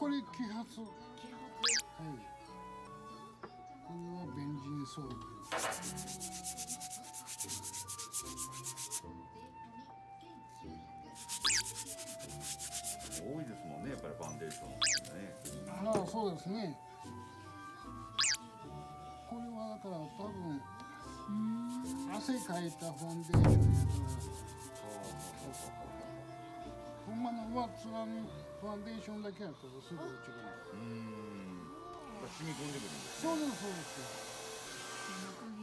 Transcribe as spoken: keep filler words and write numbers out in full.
これ揮発、はい、これはベンジンソーダ。多いですもんね、やっぱりファンデーションですね。ああ、そうですね。これはだから多分汗かいたファンデーションやから。ほんまの上っ面にファンデーションだけやったらすぐ落ちる。うーん、染み込んでくるんですね。そうですそうです。